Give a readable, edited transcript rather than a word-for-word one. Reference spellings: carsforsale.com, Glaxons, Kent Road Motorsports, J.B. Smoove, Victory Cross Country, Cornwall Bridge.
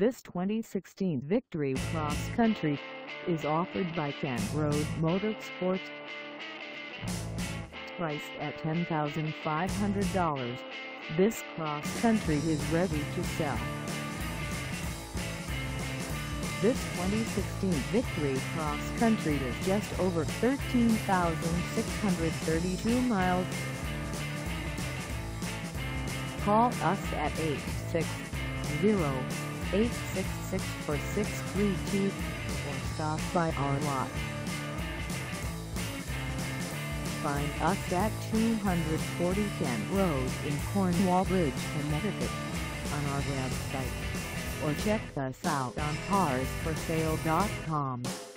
This 2016 Victory Cross Country is offered by Kent Road Motorsports. Priced at $10,500, this Cross Country is ready to sell. This 2016 Victory Cross Country is just over 13,632 miles. Call us at 860-866-4632 or stop by our lot. Find us at 240 Kent Road in Cornwall Bridge, Connecticut, on our website, or check us out on carsforsale.com.